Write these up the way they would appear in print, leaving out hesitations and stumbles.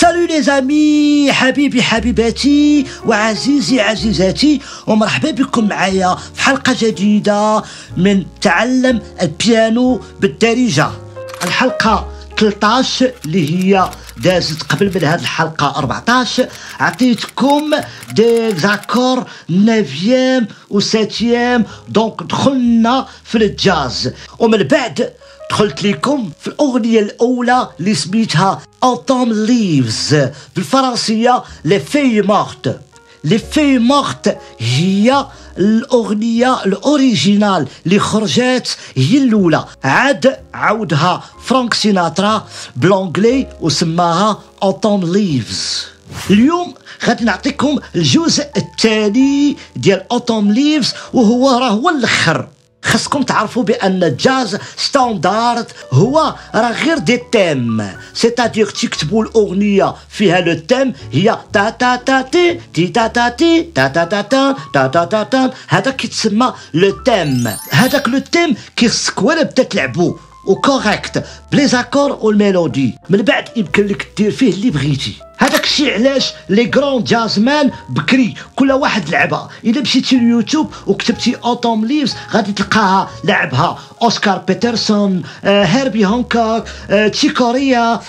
Salut les amis, حبيبي حبيباتي وعزيزي عزيزاتي ومرحبا بكم معايا في حلقة جديدة من تعلم البيانو بالدارجة. الحلقة 13 اللي هي دازت قبل من هذه الحلقة 14 عطيتكم ديزاكور 9 و 7، دونك دخلنا في الجاز. ومن بعد دخلت لكم في الأغنية الأولى اللي سميتها Autumn Leaves بالفرنسية لي فيي مورت. لي فيي مورت هي الأغنية الأوريجينال اللي خرجات هي الأولى، عاد عودها فرانك سيناترا بالانجلي وسماها Autumn Leaves. اليوم غادي نعطيكم الجزء الثاني ديال Autumn Leaves وهو راه هو الأخر. خصكم تعرفوا بان الجاز ستاندارد هو راه غير دي تيم، سيتادير تكتبوا الاغنيه فيها لو تيم، هي تا تا تا تي تي تا تا تي تا تا تا تا تا تا تا تا، هذا كيتسمى لو تيم. هذاك لو تيم كيخصك ولا بدا تلعبو وكوريكت بلي زاكور والميلودي، من بعد يمكن لك دير فيه اللي بغيتي. هذاك الشيء علاش لي غران جازمان بكري كل واحد لعبها. الا مشيتي ليوتيوب وكتبتي Autumn Leaves غادي تلقاها لعبها اوسكار بيترسون، هيربي هانكوك، تشيكوريا،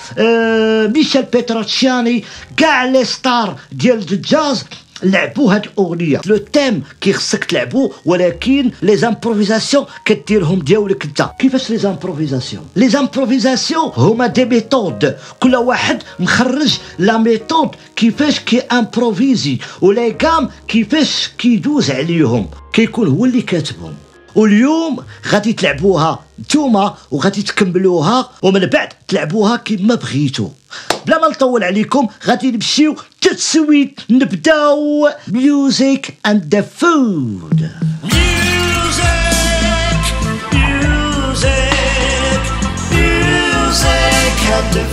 ميشيل بيتروتشياني، كاع لي ستار ديال الجاز لعبوا هاد الاغنيه. لو تيم كيخصك تلعبو، ولكن لي زامبروفيزاسيون كديرهم ديالك انت. كيفاش لي زامبروفيزاسيون؟ لي زامبروفيزاسيون هما دي ميثود، كل واحد مخرج لا ميثود كيفاش كي امبروفيزي ولا كام كيفاش كيدوز عليهم، كيكون هو اللي كاتبهم. واليوم غادي تلعبوها نتوما وغادي تكملوها ومن بعد تلعبوها كيما بغيتو. بلا ما نطول عليكم غادي نمشيو تسويت نبداو ميوزيك اند ذا فود. ميوزيك ميوزيك ميوزيك اند ذا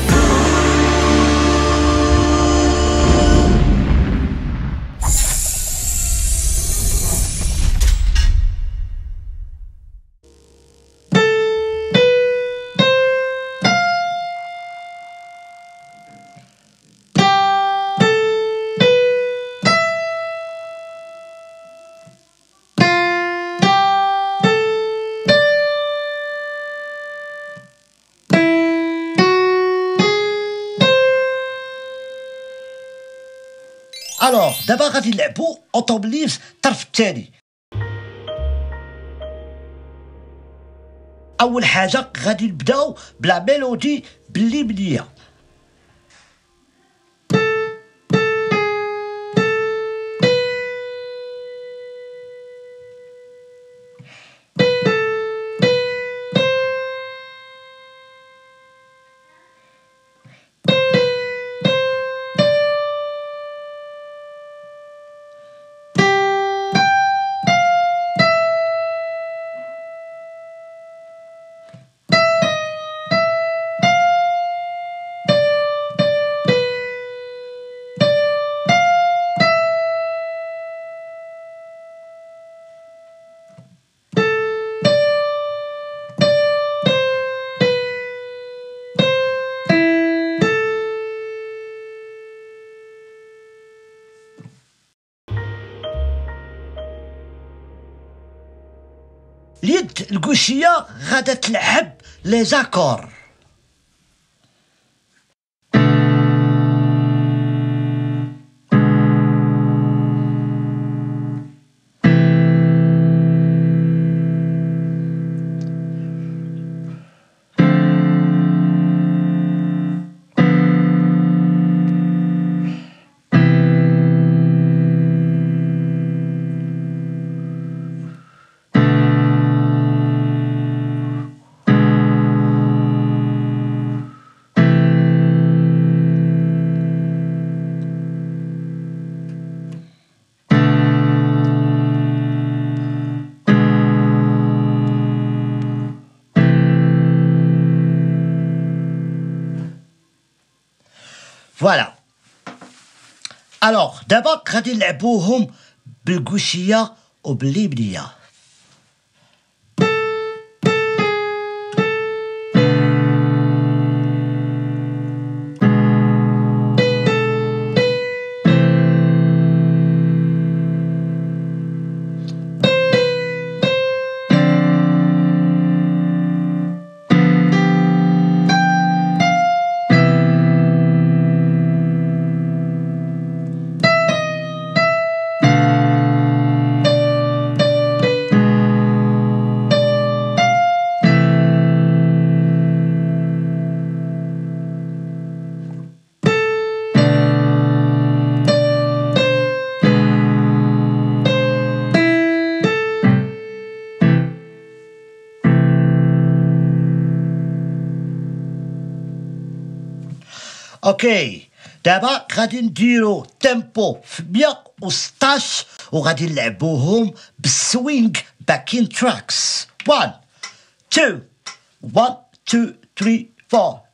الوغ دابا غادي نلعبو Autumn Leaves الطرف الثاني. اول حاجه غادي نبداو بلا ميلودي بلي بنيه. اليد الكوشية غادا تلعب لي زاكور، فوالا. الوغ دابا غادي نلعبوهم بالكوشيه وباليمنيه. Okej, دابا غادي نديرو تيمبو في 116 وغادي نلعبوهم بالسوينغ باكين تراكس. 1 2 1 2 3 4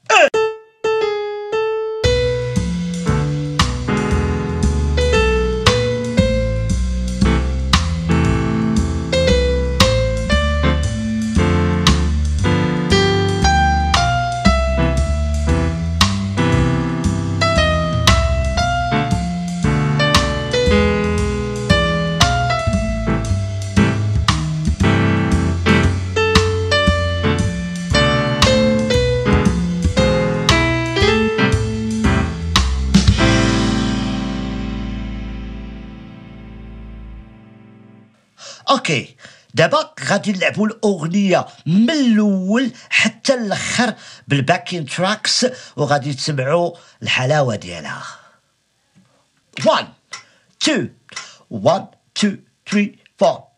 اوكي دابا غادي نلعبوا الاغنيه من الاول حتى الاخر بالباكين تراكس وغادي تسمعوا الحلاوه ديالها. 1 2 1 2 3 4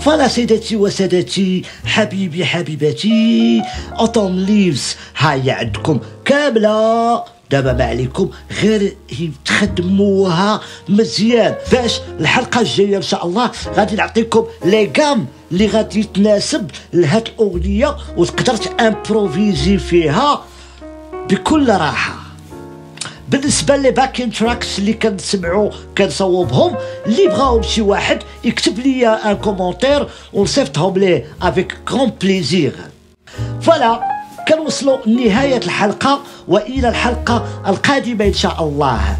فوالا سيداتي وسادتي حبيبي حبيباتي أوتوم ليفز هاي عندكم كاملة. دابا ما عليكم غير تخدموها مزيان باش الحلقة الجاية إن شاء الله غادي نعطيكم لي كام اللي غادي تناسب لهاد الأغنية وتقدر تامبروفيزي فيها بكل راحة. بالنسبه لي باكين تراكس اللي كنسمعوا كنصوبهم اللي بغاهم شي واحد يكتب لي ان كومونتير ونصيفطهم ليه افيك كرون بليزير. فوالا كنوصلوا لنهايه الحلقه والى الحلقه القادمه ان شاء الله.